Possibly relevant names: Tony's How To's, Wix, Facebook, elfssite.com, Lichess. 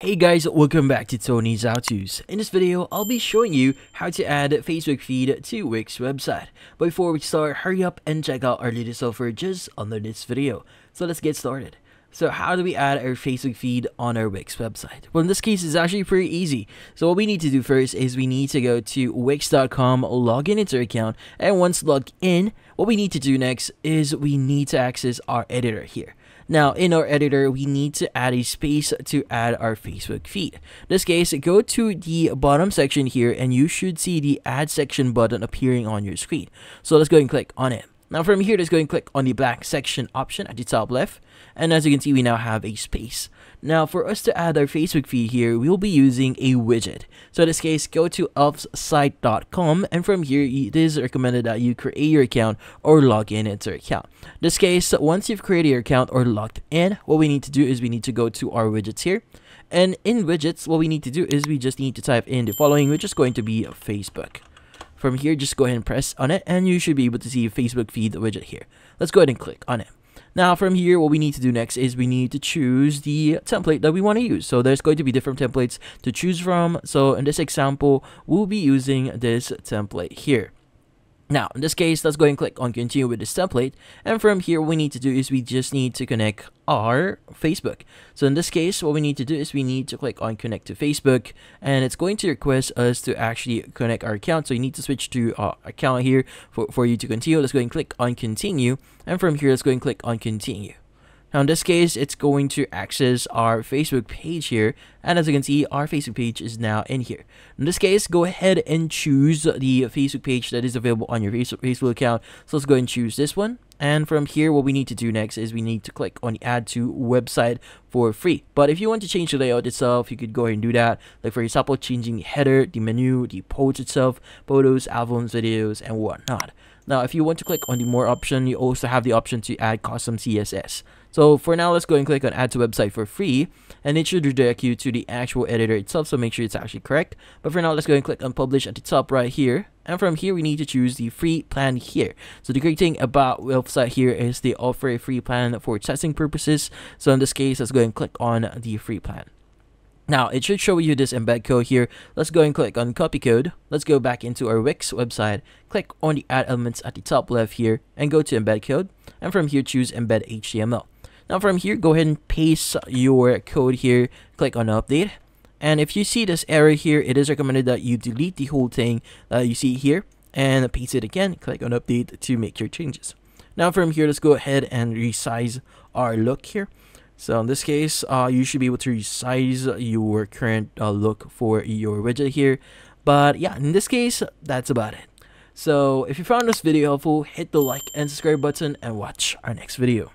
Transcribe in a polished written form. Hey guys, welcome back to Tony's How To's. In this video, I'll be showing you how to add Facebook feed to Wix website. But before we start, hurry up and check out our latest offer just under this video. So let's get started. So how do we add our Facebook feed on our Wix website? Well, in this case, it's actually pretty easy. So what we need to do first is we need to go to Wix.com, log in into our account, and once logged in, what we need to do next is we need to access our editor here. Now, in our editor, we need to add a space to add our Facebook feed. In this case, go to the bottom section here, and you should see the Add Section button appearing on your screen. So let's go and click on it. Now from here, let's go and click on the black section option at the top left, and as you can see, we now have a space. Now for us to add our Facebook feed here, we will be using a widget. So in this case, go to elfssite.com, and from here, it is recommended that you create your account or log in into your account. In this case, once you've created your account or logged in, what we need to do is we need to go to our widgets here, and in widgets, what we need to do is we just need to type in the following, which is going to be Facebook. From here, just go ahead and press on it, and you should be able to see Facebook feed widget here. Let's go ahead and click on it. Now from here, what we need to do next is we need to choose the template that we want to use. So there's going to be different templates to choose from. So in this example, we'll be using this template here. Now in this case, let's go ahead and click on continue with this template, and from here what we need to do is we just need to connect our Facebook. So in this case, what we need to do is we need to click on connect to Facebook, and it's going to request us to actually connect our account. So you need to switch to our account here for you to continue. Let's go ahead and click on continue, and from here let's go ahead and click on continue. Now in this case, it's going to access our Facebook page here, and as you can see, our Facebook page is now in here. In this case, go ahead and choose the Facebook page that is available on your Facebook account. So let's go ahead and choose this one, and from here what we need to do next is we need to click on the add to website for free. But if you want to change the layout itself, you could go ahead and do that, like for example changing the header, the menu, the post itself, photos, albums, videos, and whatnot. Now if you want to click on the more option, you also have the option to add custom CSS. So for now, let's go and click on add to website for free, and it should redirect you to the actual editor itself, so make sure it's actually correct. But for now, let's go and click on publish at the top right here, and from here we need to choose the free plan here. So the great thing about website here is they offer a free plan for testing purposes. So in this case, let's go and click on the free plan. Now it should show you this embed code here. Let's go and click on copy code. Let's go back into our Wix website, click on the add elements at the top left here, and go to embed code, and from here choose embed HTML. Now from here, go ahead and paste your code here, click on update, and if you see this error here, it is recommended that you delete the whole thing that you see here and paste it again, click on update to make your changes. Now from here, let's go ahead and resize our look here. So in this case, you should be able to resize your current look for your widget here. But yeah, in this case, that's about it. So if you found this video helpful, hit the like and subscribe button, and watch our next video.